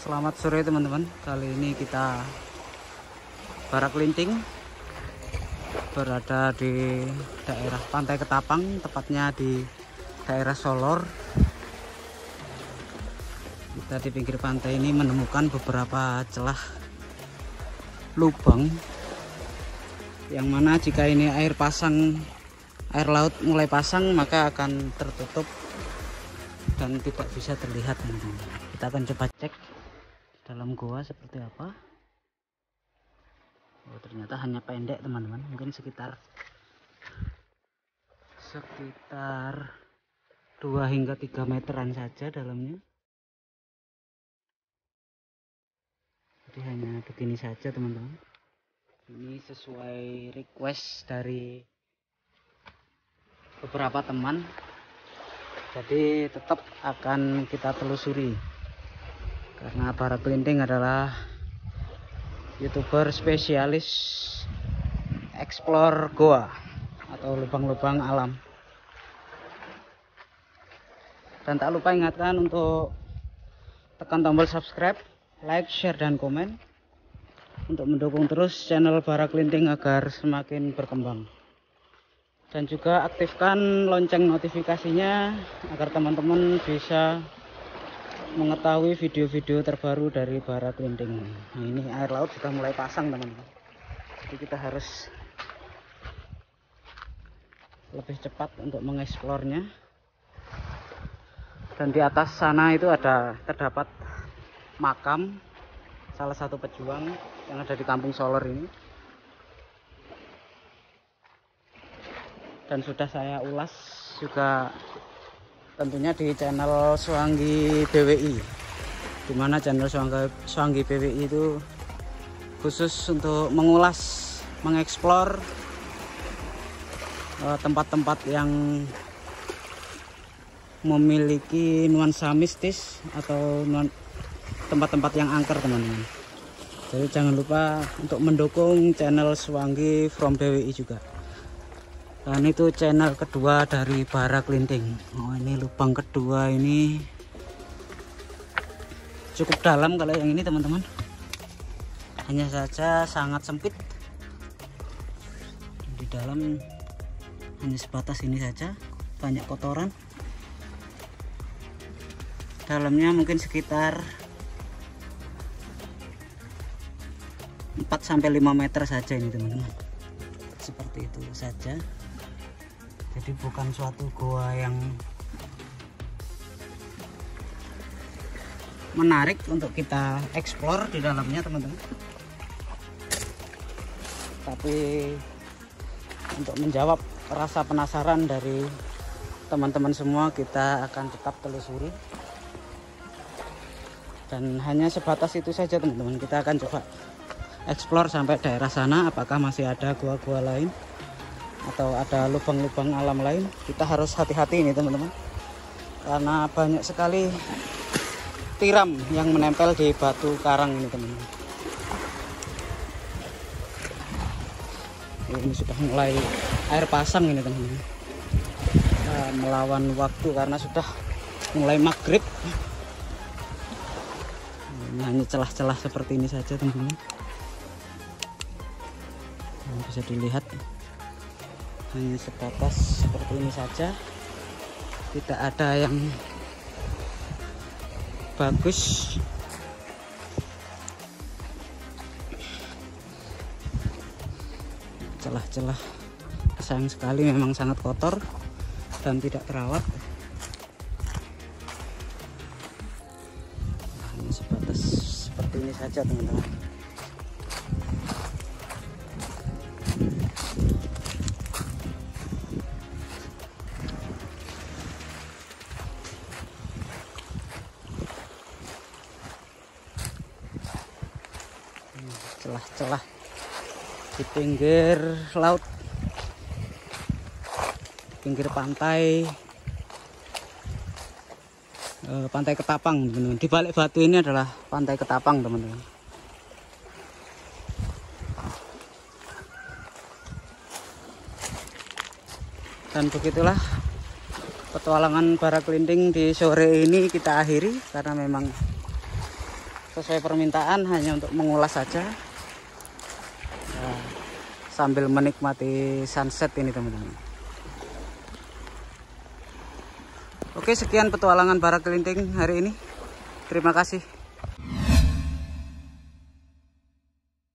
Selamat sore teman-teman. Kali ini kita Bara Klinthing, berada di daerah pantai Ketapang, tepatnya di daerah Solor. Kita di pinggir pantai ini menemukan beberapa celah lubang, yang mana jika ini air laut mulai pasang maka akan tertutup dan tidak bisa terlihat. Kita akan coba cek dalam goa seperti apa. Oh, ternyata hanya pendek teman-teman, mungkin sekitar 2 hingga 3 meteran saja dalamnya. Jadi hanya begini saja teman-teman. Ini sesuai request dari beberapa teman, jadi tetap akan kita telusuri karena Bara Klinthing adalah youtuber spesialis explore goa atau lubang-lubang alam. Dan tak lupa ingatkan untuk tekan tombol subscribe, like, share, dan komen untuk mendukung terus channel Bara Klinthing agar semakin berkembang, dan juga aktifkan lonceng notifikasinya agar teman-teman bisa mengetahui video-video terbaru dari Bara Klinthing. Nah, ini air laut sudah mulai pasang teman-teman, jadi kita harus lebih cepat untuk mengeksplornya. Dan di atas sana itu terdapat makam salah satu pejuang yang ada di kampung Solor ini, dan sudah saya ulas juga tentunya di channel Suanggi BWI, dimana channel Suanggi BWI itu khusus untuk mengulas, mengeksplor tempat-tempat yang memiliki nuansa mistis atau tempat-tempat yang angker teman-teman. Jadi jangan lupa untuk mendukung channel Suanggi from BWI juga. Dan itu channel kedua dari Bara Klinthing. Oh, ini lubang kedua, ini cukup dalam kalau yang ini teman-teman, hanya saja sangat sempit. Di dalam hanya sebatas ini saja, banyak kotoran. Dalamnya mungkin sekitar 4-5 meter saja ini teman-teman. Seperti itu saja. Jadi bukan suatu goa yang menarik untuk kita eksplor di dalamnya teman-teman, tapi untuk menjawab rasa penasaran dari teman-teman semua, kita akan tetap telusuri. Dan hanya sebatas itu saja teman-teman, kita akan coba eksplor sampai daerah sana, apakah masih ada goa-goa lain atau ada lubang-lubang alam lain. Kita harus hati-hati ini teman-teman, karena banyak sekali tiram yang menempel di batu karang ini teman-teman. Ini sudah mulai air pasang ini teman-teman, melawan waktu karena sudah mulai maghrib. Nah, ini celah-celah seperti ini saja teman-teman, bisa dilihat hanya sebatas seperti ini saja, tidak ada yang bagus. Celah-celah sayang sekali memang sangat kotor dan tidak terawat. Hanya sebatas seperti ini saja teman-teman. Celah-celah di pinggir laut, pinggir pantai, pantai Ketapang teman-teman. Di balik batu ini adalah pantai Ketapang teman-teman. Dan begitulah petualangan Bara Klinthing di sore ini kita akhiri, karena memang sesuai permintaan hanya untuk mengulas saja, sambil menikmati sunset ini teman-teman. Oke, sekian petualangan Bara Klinthing hari ini. Terima kasih.